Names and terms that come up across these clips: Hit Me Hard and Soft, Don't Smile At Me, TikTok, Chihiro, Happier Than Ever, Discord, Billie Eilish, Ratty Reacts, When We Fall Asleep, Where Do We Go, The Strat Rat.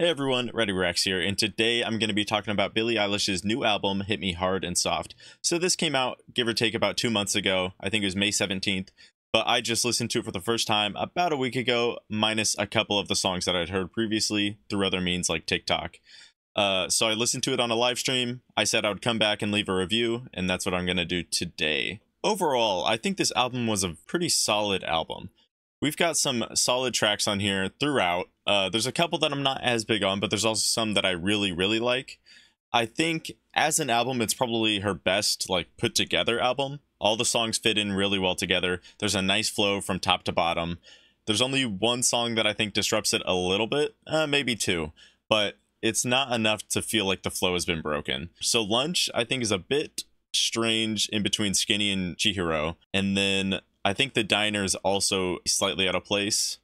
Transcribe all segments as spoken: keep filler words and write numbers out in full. Hey everyone, Ratty Reacts here, and today I'm going to be talking about Billie Eilish's new album, Hit Me Hard and Soft. So this came out, give or take, about two months ago. I think it was May seventeenth, but I just listened to it for the first time about a week ago, minus a couple of the songs that I'd heard previously through other means like TikTok. Uh, so I listened to it on a live stream. I said I would come back and leave a review, and that's what I'm going to do today. Overall, I think this album was a pretty solid album. We've got some solid tracks on here throughout. Uh, there's a couple that I'm not as big on, but there's also some that I really, really like. I think as an album, it's probably her best like put together album. All the songs fit in really well together. There's a nice flow from top to bottom. There's only one song that I think disrupts it a little bit, uh, maybe two, but it's not enough to feel like the flow has been broken. So Lunch, I think, is a bit strange in between Skinny and Chihiro. And then I think The Diner is also slightly out of place.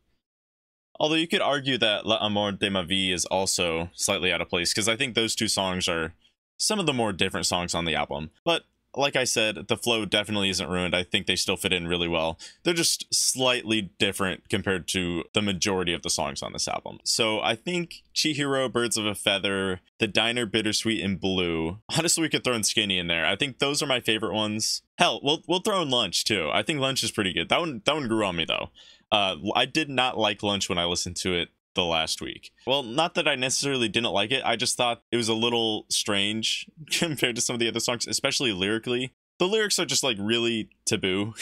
Although you could argue that La Amor de Ma Vie is also slightly out of place, because I think those two songs are some of the more different songs on the album. But like I said, the flow definitely isn't ruined. I think they still fit in really well. They're just slightly different compared to the majority of the songs on this album. So I think Chihiro, Birds of a Feather, The Diner, Bittersweet, and Blue. Honestly, we could throw in Skinny in there. I think those are my favorite ones. Hell, we'll, we'll throw in Lunch too. I think Lunch is pretty good. That one, that one grew on me though. Uh, I did not like Lunch when I listened to it the last week. Well, not that I necessarily didn't like it. I just thought it was a little strange compared to some of the other songs, especially lyrically. The lyrics are just like really taboo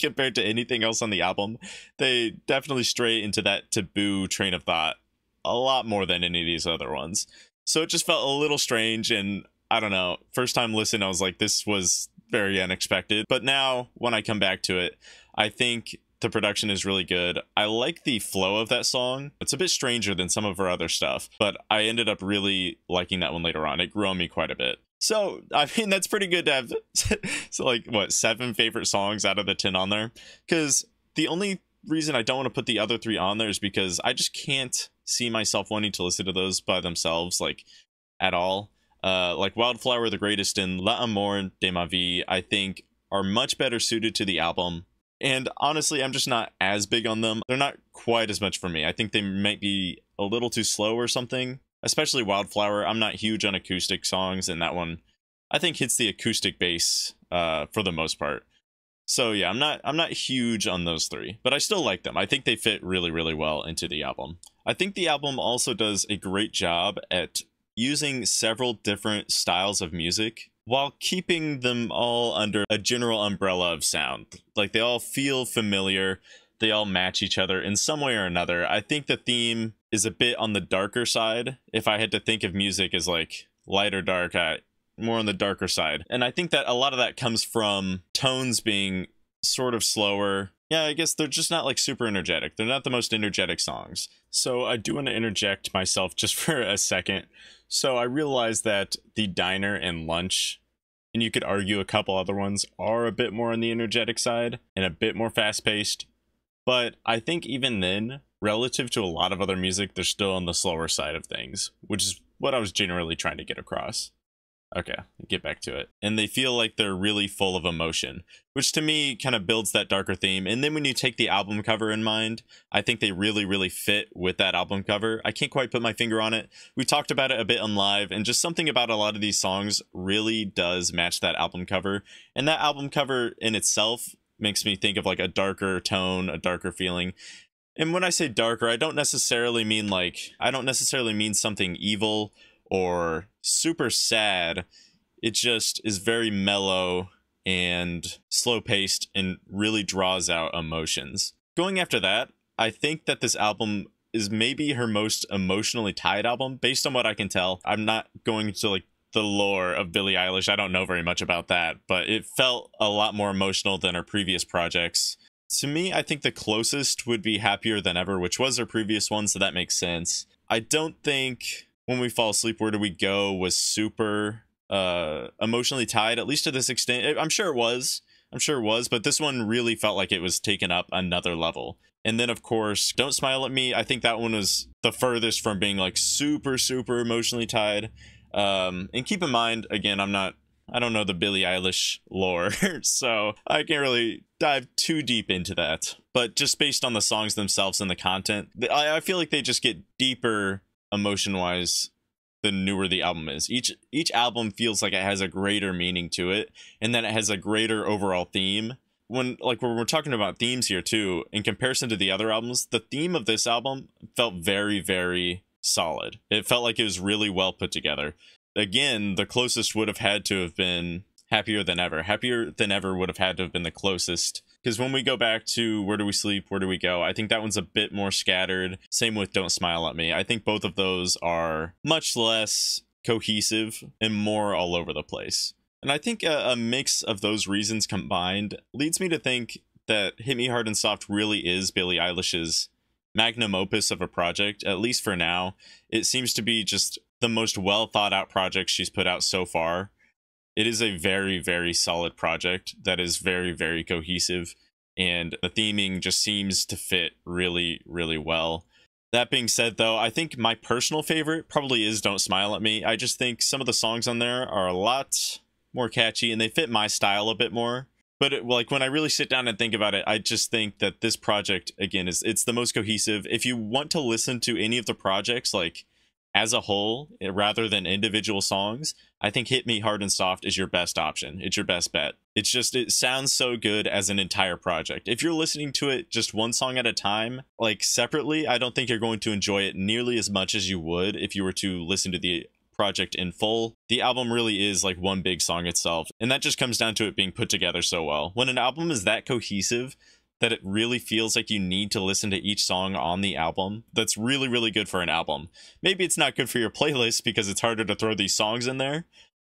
compared to anything else on the album. They definitely stray into that taboo train of thought a lot more than any of these other ones. So it just felt a little strange, and I don't know. First time listening, I was like, this was very unexpected. But now when I come back to it, I think the production is really good. I like the flow of that song. It's a bit stranger than some of her other stuff, but I ended up really liking that one later on. It grew on me quite a bit. So, I mean, that's pretty good to have, so like, what, seven favorite songs out of the ten on there? Because the only reason I don't want to put the other three on there is because I just can't see myself wanting to listen to those by themselves, like, at all. Uh, like, Wildflower, The Greatest, and La Amor de Ma Vie, I think, are much better suited to the album. And honestly, I'm just not as big on them. They're not quite as much for me. I think they might be a little too slow or something, especially Wildflower. I'm not huge on acoustic songs, and that one, I think, hits the acoustic bass uh, for the most part. So yeah, I'm not I'm not huge on those three, but I still like them. I think they fit really, really well into the album. I think the album also does a great job at using several different styles of music while keeping them all under a general umbrella of sound. Like, they all feel familiar, they all match each other in some way or another. I think the theme is a bit on the darker side. If I had to think of music as like light or dark, I, more on the darker side. And I think that a lot of that comes from tones being sort of slower. Yeah, I guess they're just not like super energetic. They're not the most energetic songs. So I do want to interject myself just for a second. So I realized that The Diner and Lunch, and you could argue a couple other ones, are a bit more on the energetic side and a bit more fast-paced. But I think even then, relative to a lot of other music, they're still on the slower side of things, which is what I was generally trying to get across. Okay, get back to it. And they feel like they're really full of emotion, which to me kind of builds that darker theme. And then when you take the album cover in mind, I think they really, really fit with that album cover. I can't quite put my finger on it. We talked about it a bit on live, and just something about a lot of these songs really does match that album cover. And that album cover in itself makes me think of like a darker tone, a darker feeling. And when I say darker, I don't necessarily mean like, I don't necessarily mean something evil or super sad. It just is very mellow and slow-paced and really draws out emotions. Going after that, I think that this album is maybe her most emotionally tied album, based on what I can tell. I'm not going to like the lore of Billie Eilish. I don't know very much about that, but it felt a lot more emotional than her previous projects. To me, I think the closest would be Happier Than Ever, which was her previous one, so that makes sense. I don't think When We Fall Asleep, Where Do We Go was super uh, emotionally tied, at least to this extent. I'm sure it was. I'm sure it was, but this one really felt like it was taken up another level. And then, of course, Don't Smile At Me. I think that one was the furthest from being like super, super emotionally tied. Um, and keep in mind, again, I'm not, I don't know the Billie Eilish lore, so I can't really dive too deep into that. But just based on the songs themselves and the content, I, I feel like they just get deeper emotion-wise the newer the album is. Each each album feels like it has a greater meaning to it, and then it has a greater overall theme. When like when we're talking about themes here too, in comparison to the other albums, the theme of this album felt very, very solid. It felt like it was really well put together. Again, the closest would have had to have been Happier Than Ever. Happier Than Ever would have had to have been the closest, because when we go back to Where Do We Sleep, Where Do We Go, I think that one's a bit more scattered. Same with Don't Smile At Me. I think both of those are much less cohesive and more all over the place. And I think a, a mix of those reasons combined leads me to think that Hit Me Hard and Soft really is Billie Eilish's magnum opus of a project, at least for now. It seems to be just the most well thought out project she's put out so far. It is a very, very solid project that is very, very cohesive, and the theming just seems to fit really, really well. That being said, though, I think my personal favorite probably is Don't Smile At Me. I just think some of the songs on there are a lot more catchy, and they fit my style a bit more. But it, like when I really sit down and think about it, I just think that this project, again, is it's the most cohesive. If you want to listen to any of the projects, like, as a whole, rather than individual songs, I think Hit Me Hard and Soft is your best option. It's your best bet. It's just, it sounds so good as an entire project. If you're listening to it just one song at a time, like separately, I don't think you're going to enjoy it nearly as much as you would if you were to listen to the project in full. The album really is like one big song itself, and that just comes down to it being put together so well. When an album is that cohesive, that it really feels like you need to listen to each song on the album. That's really, really good for an album. Maybe it's not good for your playlist because it's harder to throw these songs in there,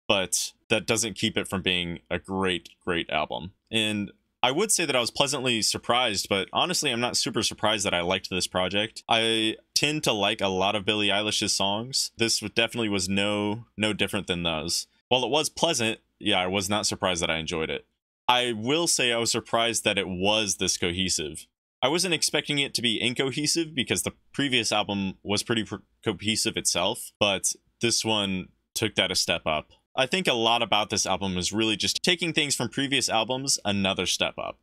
but that doesn't keep it from being a great, great album. And I would say that I was pleasantly surprised, but honestly, I'm not super surprised that I liked this project. I tend to like a lot of Billie Eilish's songs. This definitely was no, no different than those. While it was pleasant, yeah, I was not surprised that I enjoyed it. I will say I was surprised that it was this cohesive. I wasn't expecting it to be incohesive because the previous album was pretty cohesive itself, but this one took that a step up. I think a lot about this album is really just taking things from previous albums another step up.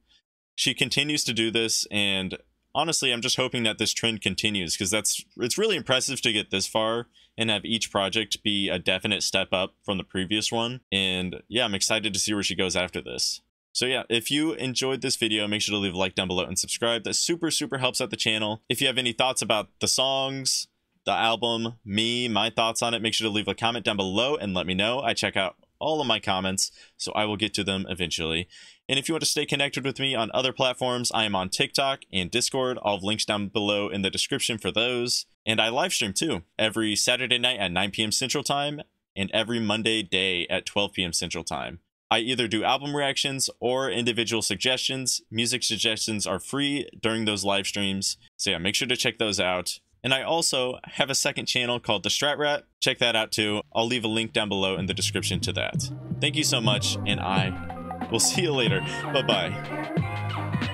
She continues to do this, and honestly, I'm just hoping that this trend continues, because that's it's really impressive to get this far and have each project be a definite step up from the previous one. And yeah, I'm excited to see where she goes after this. So yeah, if you enjoyed this video, make sure to leave a like down below and subscribe. That super, super helps out the channel. If you have any thoughts about the songs, the album, me, my thoughts on it, make sure to leave a comment down below and let me know. I check out all of my comments, so I will get to them eventually. And if you want to stay connected with me on other platforms, I am on TikTok and Discord. I'll have links down below in the description for those. And I live stream too, every Saturday night at nine p m Central Time and every Monday day at twelve p m Central Time. I either do album reactions or individual suggestions. Music suggestions are free during those live streams, so yeah, make sure to check those out. And I also have a second channel called The Strat Rat. Check that out too. I'll leave a link down below in the description to that. Thank you so much, and I will see you later. Bye-bye.